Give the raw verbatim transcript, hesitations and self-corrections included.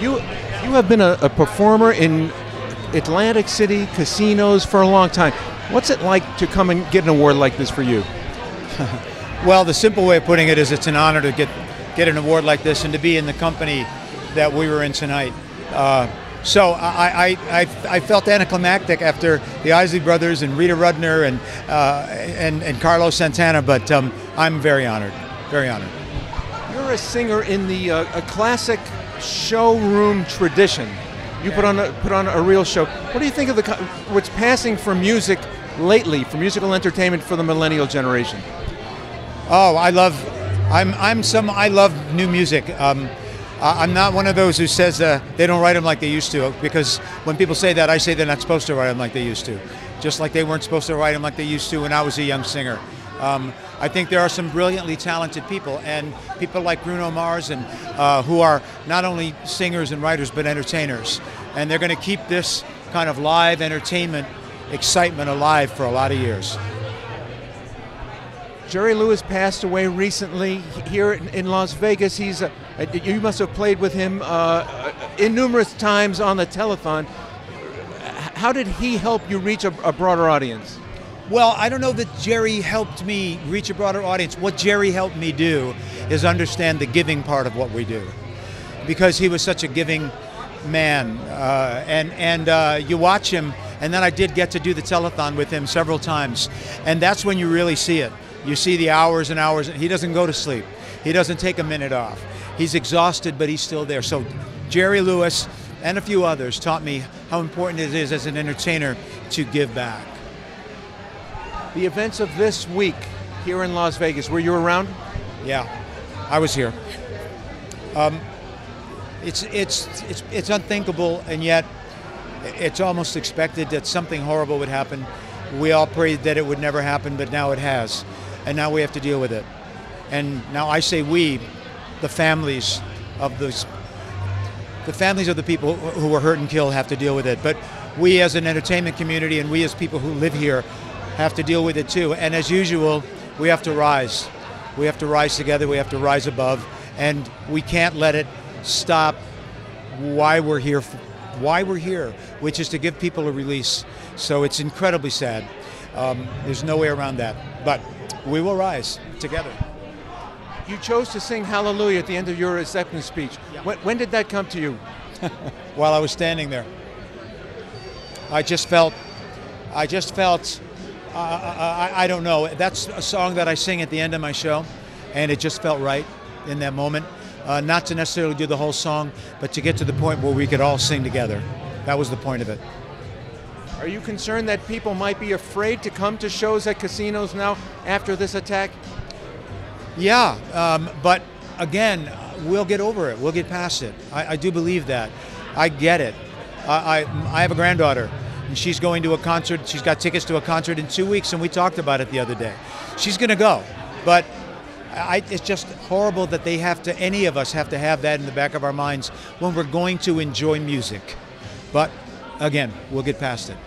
You you have been a, a performer in Atlantic City casinos for a long time. What's it like to come and get an award like this for you? Well, the simple way of putting it is it's an honor to get get an award like this and to be in the company that we were in tonight. Uh, so I, I, I, I felt anticlimactic after the Isley Brothers and Rita Rudner and, uh, and, and Carlos Santana, but um, I'm very honored, very honored. You're a singer in the uh, a classic showroom tradition. You put on a, put on a real show. What do you think of the what's passing for music lately, for musical entertainment for the millennial generation? Oh, I love, I'm I'm some I love new music. Um, I'm not one of those who says uh, they don't write them like they used to, because when people say that, I say they're not supposed to write them like they used to, just like they weren't supposed to write them like they used to when I was a young singer. Um, I think there are some brilliantly talented people, and people like Bruno Mars, and uh, who are not only singers and writers but entertainers, and they're going to keep this kind of live entertainment excitement alive for a lot of years. Jerry Lewis passed away recently here in Las Vegas. He's a, you must have played with him uh, numerous times on the telethon. How did he help you reach a, a broader audience? Well, I don't know that Jerry helped me reach a broader audience. What Jerry helped me do is understand the giving part of what we do, because he was such a giving man. Uh, and and uh, you watch him, and then I did get to do the telethon with him several times, and that's when you really see it. You see the hours and hours. He doesn't go to sleep. He doesn't take a minute off. He's exhausted, but he's still there. So Jerry Lewis and a few others taught me how important it is as an entertainer to give back. The events of this week here in Las Vegas, were you around? Yeah, I was here. Um, it's, it's, it's, it's unthinkable, and yet it's almost expected that something horrible would happen. We all prayed that it would never happen, but now it has. And now we have to deal with it. And now I say we, the families of those, the families of the people who were hurt and killed have to deal with it. But we as an entertainment community, and we as people who live here, have to deal with it too. And as usual, we have to rise. We have to rise together, we have to rise above, and we can't let it stop why we're here, why we're here, which is to give people a release. So it's incredibly sad. Um, there's no way around that, but we will rise together. You chose to sing Hallelujah at the end of your acceptance speech. Yeah. When, when did that come to you? While I was standing there. I just felt, I just felt, Uh, I, I don't know. That's a song that I sing at the end of my show, and it just felt right in that moment. Uh, not to necessarily do the whole song, but to get to the point where we could all sing together. That was the point of it. Are you concerned that people might be afraid to come to shows at casinos now after this attack? Yeah, um, but again, we'll get over it. We'll get past it. I, I do believe that. I get it. I, I, I have a granddaughter. And she's going to a concert. She's got tickets to a concert in two weeks, and we talked about it the other day. She's going to go, but I, it's just horrible that they have to, any of us have to have that in the back of our minds when we're going to enjoy music. But again, we'll get past it.